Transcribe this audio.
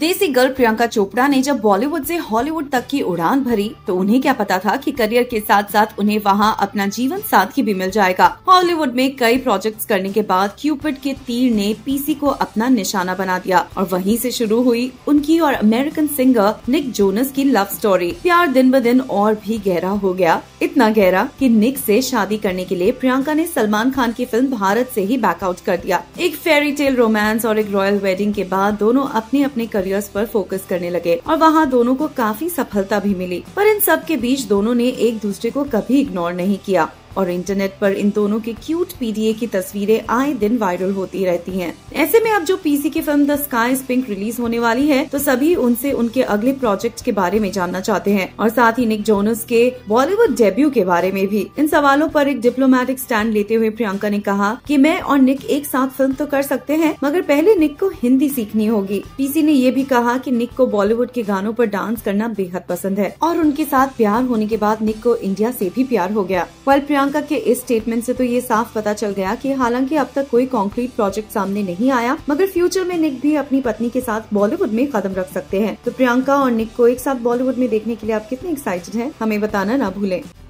देसी गर्ल प्रियंका चोपड़ा ने जब बॉलीवुड से हॉलीवुड तक की उड़ान भरी तो उन्हें क्या पता था कि करियर के साथ साथ उन्हें वहां अपना जीवन साथी भी मिल जाएगा। हॉलीवुड में कई प्रोजेक्ट्स करने के बाद क्यूपिड के तीर ने पीसी को अपना निशाना बना दिया और वहीं से शुरू हुई उनकी और अमेरिकन सिंगर निक जोनस की लव स्टोरी। प्यार दिन ब दिन और भी गहरा हो गया, इतना गहरा कि निक से शादी करने के लिए प्रियंका ने सलमान खान की फिल्म भारत से ही बैकआउट कर दिया। एक फेरी टेल रोमांस और एक रॉयल वेडिंग के बाद दोनों अपने अपने करियर्स पर फोकस करने लगे और वहाँ दोनों को काफी सफलता भी मिली, पर इन सब के बीच दोनों ने एक दूसरे को कभी इग्नोर नहीं किया और इंटरनेट पर इन दोनों के क्यूट पीडीए की तस्वीरें आए दिन वायरल होती रहती हैं। ऐसे में अब जो पीसी की film the sky is pink release होने वाली है तो सभी उनसे उनके अगले प्रोजेक्ट के बारे में जानना चाहते हैं और साथ ही निक जोनस के बॉलीवुड डेब्यू के बारे में भी। इन सवालों पर एक डिप्लोमेटिक स्टैंड लेते हुए प्रियंका ने कहा कि मैं और निक एक साथ फिल्म तो कर सकते हैं, मगर पहले निक को हिंदी सीखनी होगी। पीसी ने ये भी कहा कि निक को बॉलीवुड के गानों पर डांस करना बेहद पसंद है और उनके साथ प्यार होने के बाद निक को इंडिया से भी प्यार हो गया। प्रियंका के इस स्टेटमेंट से तो ये साफ पता चल गया कि हालांकि अब तक कोई कॉन्क्रीट प्रोजेक्ट सामने नहीं आया, मगर फ्यूचर में निक भी अपनी पत्नी के साथ बॉलीवुड में कदम रख सकते हैं। तो प्रियंका और निक को एक साथ बॉलीवुड में देखने के लिए आप कितने एक्साइटेड हैं? हमें बताना ना भूलें।